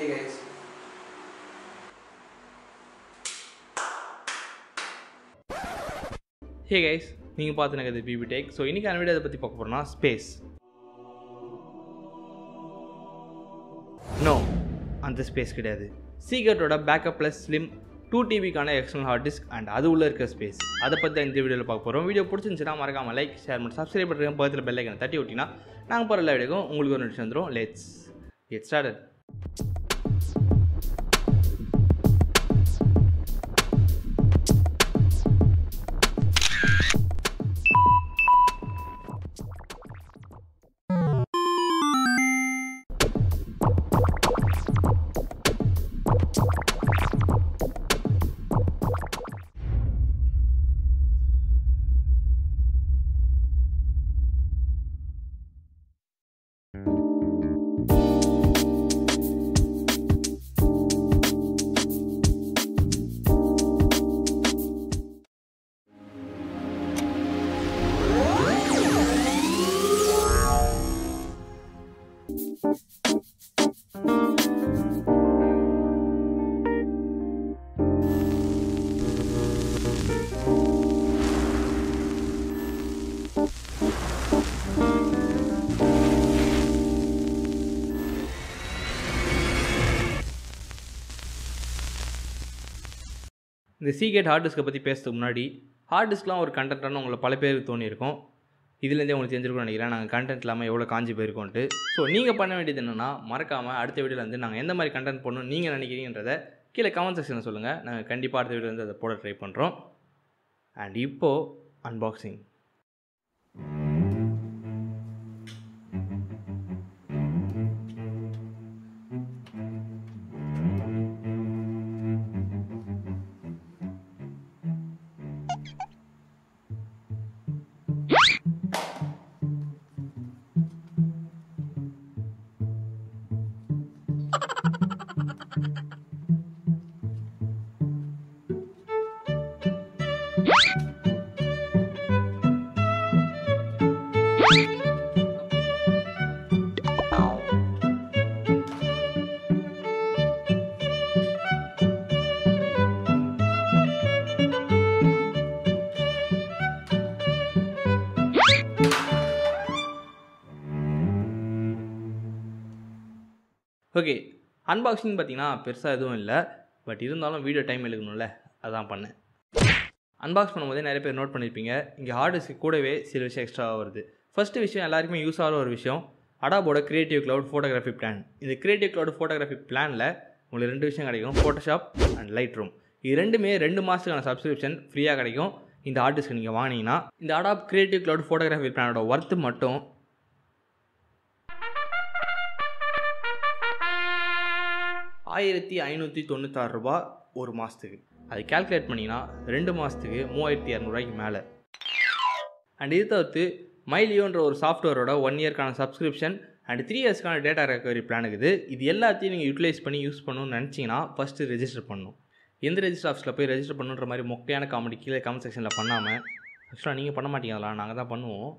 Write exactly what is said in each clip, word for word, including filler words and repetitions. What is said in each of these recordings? Hey guys. Hey guys, you are watching the B B Tech. So, this video is about space. No, that space is Seagate backup plus slim two T B external hard disk and other space. That's why this video. Video is like, share, and subscribe to the bell icon. That's why let's get started. இந்த Seagate hard disk பற்றி பேசுறதுக்கு முன்னாடி hard diskலாம் ஒரு கண்டென்ட்டானு உங்களை பல பேருக்கு தோணியிருக்கும். இதுலேருந்தே உங்களுக்கு தெரிஞ்சிருக்கும்னு நினைக்கிறேன் நாங்கள் கண்டென்ட் இல்லாமல் எவ்வளோ காஞ்சி போயிருக்கோன்ட்டு. ஸோ நீங்கள் பண்ண வேண்டியது என்னென்னா மறக்காமல் அடுத்த வீடியோவில் வந்து நாங்கள் எந்த மாதிரி கண்டென்ட் பண்ணணும்னு நீங்கள் நினைக்கிறீங்கன்றதை கீழே கமெண்ட் செக்ஷனில் சொல்லுங்கள். நாங்கள் கண்டிப்பாக அடுத்த வீடியோவில் வந்து அதை போட ட்ரை பண்ணுறோம். அண்ட் இப்போது அன்பாக்சிங். ஓகே அன்பாக்சிங் பார்த்தீங்கன்னா பெருசாக எதுவும் இல்லை, பட் இருந்தாலும் வீடியோ டைம் எடுக்கணும்ல அதான் பண்ணேன். அன்பாக்ஸ் பண்ணும்போதே நிறைய பேர் நோட் பண்ணியிருப்பீங்க இங்கே ஹார்ட் டிஸ்க்கு கூடவே சில விஷயம் எக்ஸ்ட்ராவாக வருது. ஃபஸ்ட்டு விஷயம் எல்லாருக்குமே யூஸ் ஆகிற ஒரு விஷயம் அடாபோட கிரியேட்டிவ் க்ளவுட் ஃபோட்டோகிராஃபி பிளான். இந்த கிரியேட்டிவ் க்ளவுட் ஃபோட்டோகிராஃபி பிளானில் உங்களுக்கு ரெண்டு விஷயம் கிடைக்கும், ஃபோட்டோஷாப் அண்ட் லைட் ரூம். இது ரெண்டுமே ரெண்டு மாதத்துக்கான சப்ஸ்கிரிப்ஷன் ஃப்ரீயாக கிடைக்கும். இந்த ஹார்ட் டிஸ்க்கு நீங்கள் வாங்கினீங்கன்னா இந்த அடாப் கிரியேட்டிவ் க்ளவுட் ஃபோட்டோகிராஃபி பிளானோட ஒர்த்து மட்டும் ஆயிரத்தி ஐநூற்றி தொண்ணூத்தாறு ரூபா ஒரு மாதத்துக்கு. அது கேல்குலேட் பண்ணிங்கன்னா ரெண்டு மாதத்துக்கு மூவாயிரத்தி இரநூறுவாய்க்கு மேலே. அண்ட் இது தவிர்த்து மைலியோன்ற ஒரு சாஃப்ட்வேரோட ஒன் இயர்க்கான சப்ஸ்கிரிப்ஷன் அண்ட் த்ரீ இயர்ஸ்க்கான டேட்டா ரெக்கவரி பிளானுக்குது. இது எல்லாத்தையும் நீங்கள் யூட்டிலைஸ் பண்ணி யூஸ் பண்ணணும்னு நினச்சிங்கன்னா ஃபஸ்ட்டு ரெஜிஸ்டர் பண்ணணும். எந்த ரெஜிஸ்டர் ஆஃபீஸில் போய் ரெஜிஸ்டர் பண்ணுன்ற மாதிரி மொக்கையான காமெடி கீழே கமெண்ட் செக்ஷனில் பண்ணாமல் ஆக்சுவலாக நீங்கள் பண்ண மாட்டீங்களா, நாங்கள் தான் பண்ணுவோம்.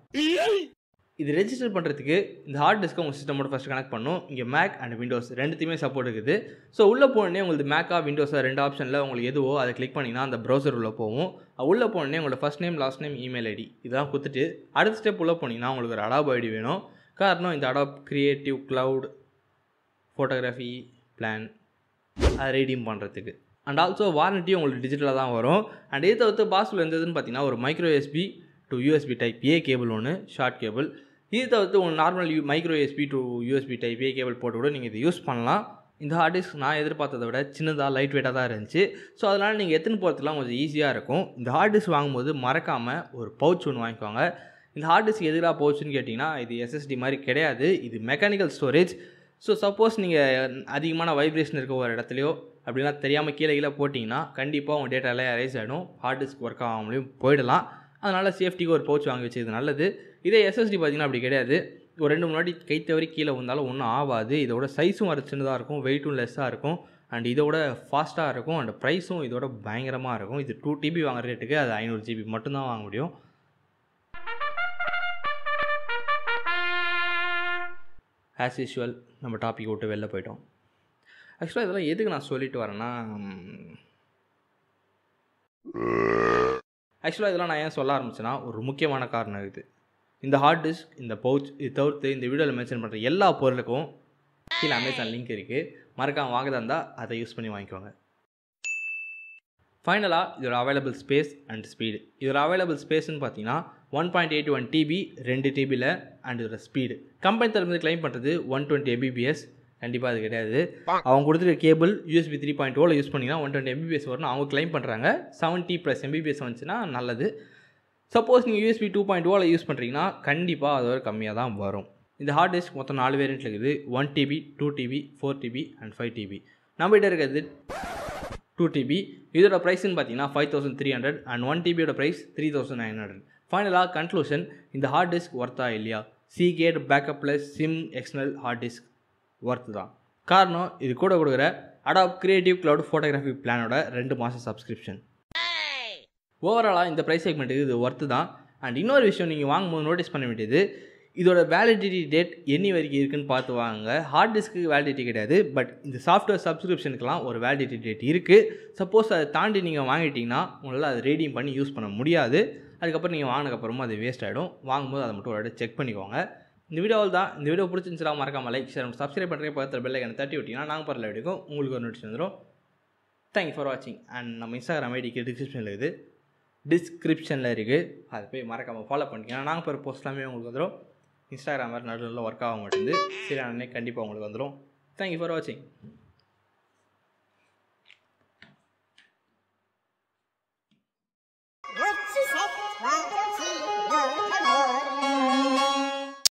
இது ரெஜிஸ்டர் பண்ணுறதுக்கு இந்த ஹார்ட் டிஸ்க்கை உங்கள் சிஸ்டமோட ஃபஸ்ட்டு கனெக்ட் பண்ணணும். இங்கே மேக் அண்ட் விண்டோஸ் ரெண்டுத்தையுமே சப்போர்ட் இருக்குது. ஸோ உள்ளே போனோடனே உங்களுக்கு மேக்காக விண்டோஸாக ரெண்டு ஆப்ஷனில் உங்களுக்கு எதுவோ அதை கிளிக் பண்ணிங்கன்னா அந்த ப்ரௌசர் உள்ளே போகும். உள்ளே போனோடனே உங்களோட first name last name email ID இதெல்லாம் கொடுத்துட்டு அடுத்த ஸ்டெப் உள்ளே போனீங்கன்னா உங்களுக்கு ஒரு அடாப் ஐடி வேணும். காரணம் இந்த Adobe creative cloud photography plan அதை ரெடீம் பண்ணுறதுக்கு. அண்ட் ஆல்சோ வாரண்டியும் உங்களுக்கு டிஜிட்டலாக தான் வரும். அண்ட் இதை தவிர்த்து பாஸ்ல இருந்ததுன்னு பார்த்தீங்கன்னா ஒரு micro USB to USB type A cable ஒன்று ஷார்ட் கேபிள். இது தவிர்த்து உங்களுக்கு நார்மல் யூ micro USB to USB type A cable போட்டு கூட நீங்கள் இதை யூஸ் பண்ணலாம். இந்த ஹார்ட் டிஸ்க் நான் எதிர்பார்த்ததை விட சின்னதாக லைட் வெயிட்டாக தான் இருந்துச்சு. ஸோ அதனால் நீங்கள் எத்தனை போகிறதுலாம் கொஞ்சம் ஈஸியாக இருக்கும். இந்த ஹார்ட் டிஸ்க் வாங்கும்போது மறக்காமல் ஒரு பவுச் ஒன்று வாங்கிக்குவாங்க. இந்த ஹார்ட் டிஸ்க் எதுக்காக பவுச்சுன்னு கேட்டிங்கன்னா இது எஸ்எஸ்டி மாதிரி கிடையாது, இது மெக்கானிக்கல் ஸ்டோரேஜ். ஸோ சப்போஸ் நீங்கள் அதிகமான வைப்ரேஷன் இருக்க ஒரு இடத்துலையோ அப்படிலாம் தெரியாமல் கீழே கீழே போட்டிங்கன்னா கண்டிப்பாக உங்கள் டேட்டா எல்லாம் எரேஸ் ஆகிடும், ஹார்ட் டிஸ்க் ஒர்க் ஆகாமலையும் போயிடலாம். அதனால் சேஃப்டிக்கு ஒரு பவுச் வாங்கி வச்சது நல்லது. இதே எஸ்எஸ்டி பார்த்திங்கன்னா அப்படி கிடையாது, ஒரு ரெண்டு முன்னாடி கை தவறி கீழே வந்தாலும் ஒன்றும் ஆகாது. இதோட சைஸும் வர சின்னதாக இருக்கும், வெயிட்டும் லெஸ்ஸாக இருக்கும், அண்ட் இதோட ஃபாஸ்ட்டாக இருக்கும், அண்ட் ப்ரைஸும் இதோட பயங்கரமாக இருக்கும். இது டூ டிபி வாங்குகிற ரேட்டுக்கு அது ஐநூறு ஜிபி மட்டும்தான் வாங்க முடியும். ஆஸ் யூஷுவல் நம்ம டாபிக் விட்டு வெளில போயிட்டோம். ஆக்சுவலாக இதெல்லாம் எதுக்கு நான் சொல்லிட்டு வரேன்னா, ஆக்சுவலாக இதெல்லாம் நான் ஏன் சொல்ல ஆரம்பிச்சேன்னா ஒரு முக்கியமான காரணம் இருக்குது. இந்த ஹார்ட் டிஸ்க், இந்த பவுச், இது தவிர்த்து இந்த வீடியோவில் மென்ஷன் பண்ணுற எல்லா பொருளுக்கும் கீழே அமேசான் லிங்க் இருக்குது. மறக்காமல் வாங்கதான் இருந்தால் அதை யூஸ் பண்ணி வாங்கிக்கோங்க. ஃபைனலாக இதோட அவைலபிள் ஸ்பேஸ் அண்ட் ஸ்பீடு. இதோட அவைலபிள் ஸ்பேஸ்ன்னு பார்த்தீங்கன்னா one point eight one TB ரெண்டு டிபியில் அண்ட் இதோட ஸ்பீடு கம்பெனி தரப்பில் கிளைம் பண்ணுறது ஒன் டுவெண்ட்டி எம்பிபிஎஸ். கண்டிப்பாக அது கிடையாது. அவங்க கொடுத்துருக்க கேபிள் யூஎஸ்பி த்ரீ பாயிண்ட் ஓவில் யூஸ் பண்ணிங்கன்னா ஒன் டுவெண்ட்டி எம்பிபிஎஸ் வரும்னு அவங்க கிளைம் பண்ணுறாங்க. செவன்ட்டி ப்ளஸ் எம்பிபிஎஸ் வந்துச்சுன்னா நல்லது. சப்போஸ் நீங்கள் யூஎஸ்பி டூ பாயிண்ட் ஓவில் யூஸ் பண்ணுறீங்கன்னா கண்டிப்பாக அது ஒரு கம்மியாக தான் வரும். இந்த ஹார்ட் டிஸ்க் மொத்தம் நாலு வேரியன்ட் இருக்குது. One TB, two TB, four TB and five TB. நம்மகிட்ட இருக்கிறது டூ டிபி. இதோட ப்ரைஸ்ன்னு பார்த்தீங்கன்னா five thousand three hundred and one டிபியோட price three thousand nine hundred. ஃபைனலாக கன்க்ளூஷன், இந்த ஹார்ட் டிஸ்க் ஒர்த்தா இல்லையா? Seagate backup plus slim external hard disk worth தான். காரணம், இது கூட கொடுக்குற அடாப் கிரியேட்டிவ் க்ளவுட் ஃபோட்டோகிராஃபி பிளானோட ரெண்டு மாதம் சப்ஸ்கிரிப்ஷன். ஓவராலாக இந்த ப்ரைஸ் செக்மெண்ட்டுக்கு இது ஒர்த்து தான். அண்ட் இன்னொரு விஷயம் நீங்கள் வாங்கும்போது நோட்டீஸ் பண்ண வேண்டியது, இதோட வேலிடிட்டி டேட் என்னி வரைக்கும் இருக்குதுன்னு பார்த்து வாங்க. ஹார்ட் டிஸ்க்கு வேலிடிட்டி கிடையாது, பட் இந்த சாஃப்ட்வேர் சப்ஸ்கிரிப்ஷனுக்கெலாம் ஒரு வேலிடிட்டி டேட் இருக்குது. சப்போஸ் அதை தாண்டி நீங்கள் வாங்கிட்டிங்கன்னா உங்களால் அதை ரீடீம் பண்ணி யூஸ் பண்ண முடியாது. அதுக்கப்புறம் நீங்கள் வாங்கினதுக்கப்புறமா அது வேஸ்ட் ஆகிடும். வாங்கும்போது அதை மட்டும் ஒரு வாட்டி செக் பண்ணிக்கோங்க. இந்த வீடியோவில் தான் இந்த வீடியோ பிடிச்சிருந்துச்சுன்னா மறக்காமல் லைக், ஷேர் அண்ட் சப்ஸ்கிரைப் பண்ணுறேன். பக்கத்தில் பெல் ஐக்கனை தட்டி விட்டிங்கன்னா நாங்கள் பரல வரைக்கும் உங்களுக்கு ஒரு நோட்டிஃபிகேஷன் வந்துடும். தேங்க்யூ ஃபார் வாட்சிங். அண்ட் நம்ம இன்ஸ்டாகிராம் ஐடிக்கு டிஸ்கிரிப்ஷனில் இருக்குது டிஸ்கிரிப்ஷனில் இருக்குது அது போய் மறக்காமல் ஃபாலோ பண்ணிங்கன்னா நாங்கள் பர் போஸ்ட் எல்லாமே உங்களுக்கு வந்துடும். இன்ஸ்டாகிராம் வேறு நடுவில் ஒர்க் ஆக மாட்டேங்குது. சரி, அண்ணே கண்டிப்பாக உங்களுக்கு வந்துடும். தேங்க்யூ ஃபார் வாட்சிங்.